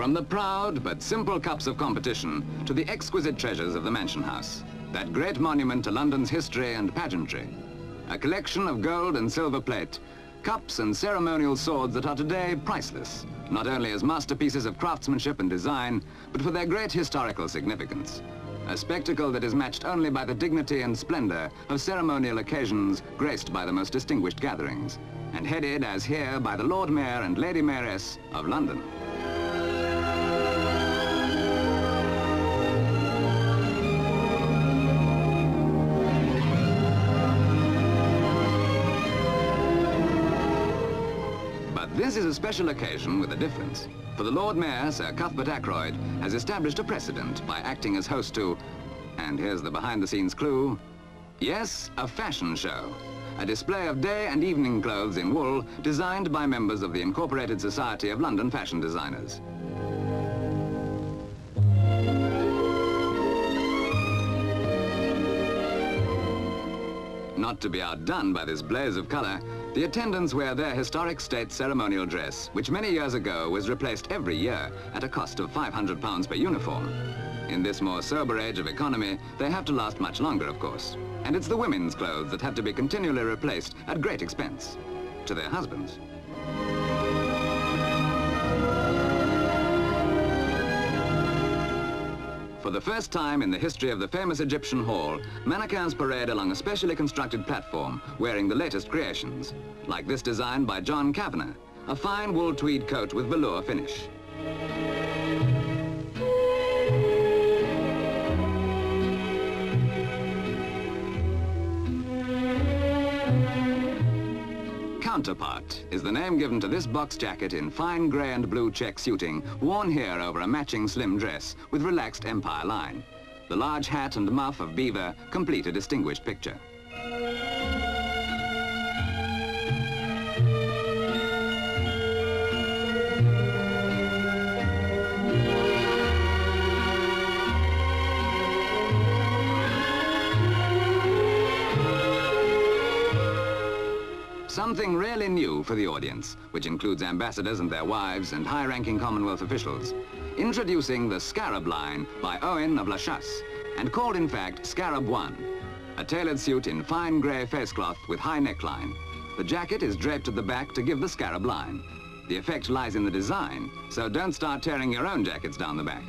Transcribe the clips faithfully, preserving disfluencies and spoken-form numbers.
From the proud but simple cups of competition to the exquisite treasures of the Mansion House, that great monument to London's history and pageantry, a collection of gold and silver plate, cups and ceremonial swords that are today priceless, not only as masterpieces of craftsmanship and design, but for their great historical significance. A spectacle that is matched only by the dignity and splendor of ceremonial occasions graced by the most distinguished gatherings, and headed, as here, by the Lord Mayor and Lady Mayoress of London. This is a special occasion with a difference, for the Lord Mayor, Sir Cuthbert Ackroyd, has established a precedent by acting as host to, and here's the behind-the-scenes clue, yes, a fashion show, a display of day and evening clothes in wool designed by members of the Incorporated Society of London Fashion Designers. Not to be outdone by this blaze of colour, the attendants wear their historic state ceremonial dress, which many years ago was replaced every year at a cost of five hundred pounds per uniform. In this more sober age of economy, they have to last much longer, of course. And it's the women's clothes that have to be continually replaced at great expense to their husbands. For the first time in the history of the famous Egyptian Hall, mannequins parade along a specially constructed platform wearing the latest creations, like this design by John Cavanagh, a fine wool tweed coat with velour finish. Counterpart is the name given to this box jacket in fine grey and blue check suiting, worn here over a matching slim dress with relaxed empire line. The large hat and muff of beaver complete a distinguished picture. Something really new for the audience, which includes ambassadors and their wives and high-ranking Commonwealth officials. Introducing the Scarab Line by Owen of La Chasse, and called in fact Scarab One, a tailored suit in fine grey facecloth with high neckline. The jacket is draped at the back to give the Scarab Line. The effect lies in the design, so don't start tearing your own jackets down the back.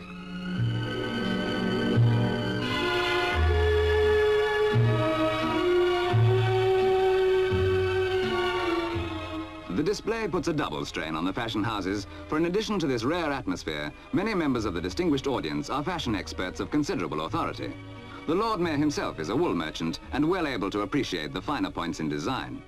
The display puts a double strain on the fashion houses, for in addition to this rare atmosphere, many members of the distinguished audience are fashion experts of considerable authority. The Lord Mayor himself is a wool merchant and well able to appreciate the finer points in design.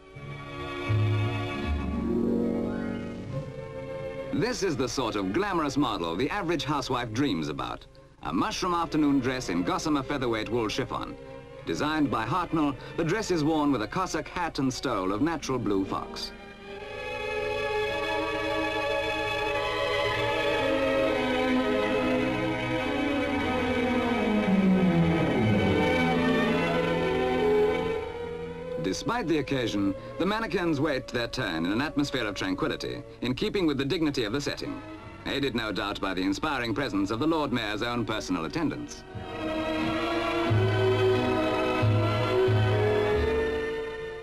This is the sort of glamorous model the average housewife dreams about. A mushroom afternoon dress in gossamer featherweight wool chiffon. Designed by Hartnell, the dress is worn with a Cossack hat and stole of natural blue fox. Despite the occasion, the mannequins wait their turn in an atmosphere of tranquility, in keeping with the dignity of the setting, aided no doubt by the inspiring presence of the Lord Mayor's own personal attendants.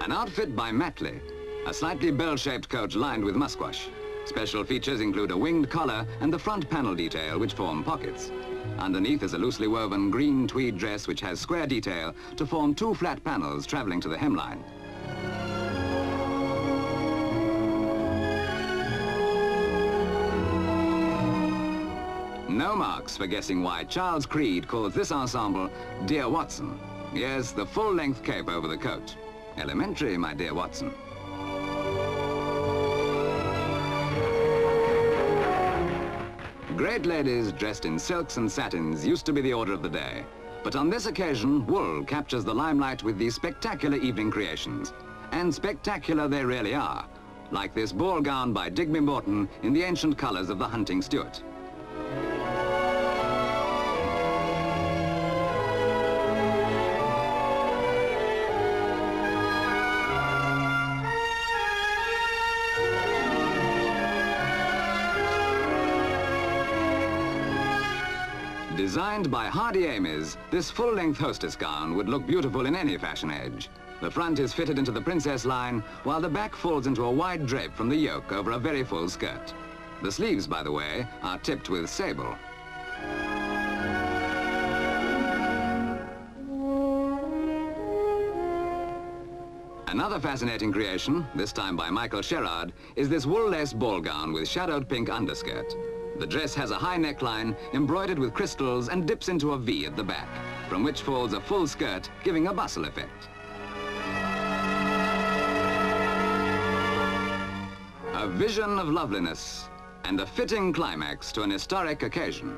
An outfit by Mattli, a slightly bell-shaped coat lined with musquash. Special features include a winged collar and the front panel detail which form pockets. Underneath is a loosely woven green tweed dress which has square detail to form two flat panels travelling to the hemline. No marks for guessing why Charles Creed calls this ensemble Dear Watson. Yes, the full-length cape over the coat. Elementary, my dear Watson. Great ladies dressed in silks and satins used to be the order of the day, but on this occasion, wool captures the limelight with these spectacular evening creations, and spectacular they really are, like this ball gown by Digby Morton in the ancient colours of the Hunting Stuart. Designed by Hardy Amies, this full-length hostess gown would look beautiful in any fashion age. The front is fitted into the princess line, while the back falls into a wide drape from the yoke over a very full skirt. The sleeves, by the way, are tipped with sable. Another fascinating creation, this time by Michael Sherrard, is this wool lace ball gown with shadowed pink underskirt. The dress has a high neckline embroidered with crystals and dips into a V at the back, from which falls a full skirt, giving a bustle effect. A vision of loveliness and a fitting climax to an historic occasion.